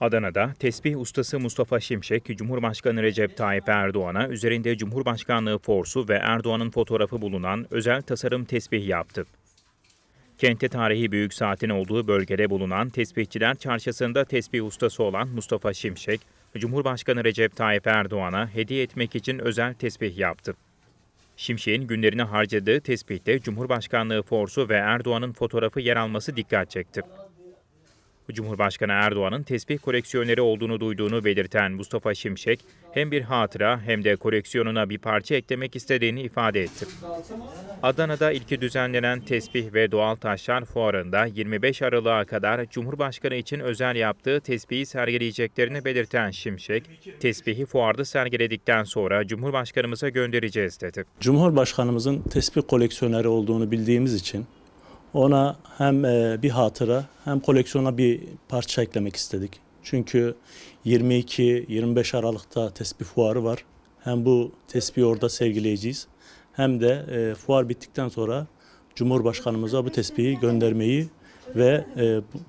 Adana'da tesbih ustası Mustafa Şimşek, Cumhurbaşkanı Recep Tayyip Erdoğan'a üzerinde Cumhurbaşkanlığı forsu ve Erdoğan'ın fotoğrafı bulunan özel tasarım tesbih yaptı. Kente tarihi büyük saatin olduğu bölgede bulunan Tespihçiler Çarşısı'nda tesbih ustası olan Mustafa Şimşek, Cumhurbaşkanı Recep Tayyip Erdoğan'a hediye etmek için özel tesbih yaptı. Şimşek'in günlerini harcadığı tesbihte Cumhurbaşkanlığı forsu ve Erdoğan'ın fotoğrafı yer alması dikkat çekti. Cumhurbaşkanı Erdoğan'ın tesbih koleksiyoneri olduğunu duyduğunu belirten Mustafa Şimşek, hem bir hatıra hem de koleksiyonuna bir parça eklemek istediğini ifade etti. Adana'da ilki düzenlenen tesbih ve doğal taşlar fuarında 25 Aralık'a kadar Cumhurbaşkanı için özel yaptığı tesbihi sergileyeceklerini belirten Şimşek, tesbihi fuarda sergiledikten sonra Cumhurbaşkanımıza göndereceğiz dedi. Cumhurbaşkanımızın tesbih koleksiyoneri olduğunu bildiğimiz için ona hem bir hatıra hem koleksiyona bir parça eklemek istedik. Çünkü 22-25 Aralık'ta tesbih fuarı var. Hem bu tesbihi orada sergileyeceğiz hem de fuar bittikten sonra Cumhurbaşkanımıza bu tesbihi göndermeyi ve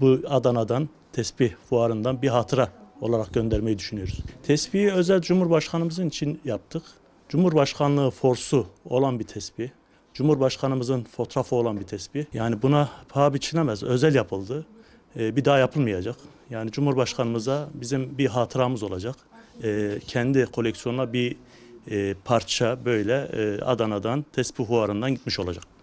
bu Adana'dan tesbih fuarından bir hatıra olarak göndermeyi düşünüyoruz. Tesbihi özel Cumhurbaşkanımızın için yaptık. Cumhurbaşkanlığı forsu olan bir tesbih. Cumhurbaşkanımızın fotoğrafı olan bir tesbih. Yani buna paha biçilemez. Özel yapıldı. Bir daha yapılmayacak. Yani Cumhurbaşkanımıza bizim bir hatıramız olacak. Kendi koleksiyonuna bir parça böyle Adana'dan tesbih fuarından gitmiş olacak.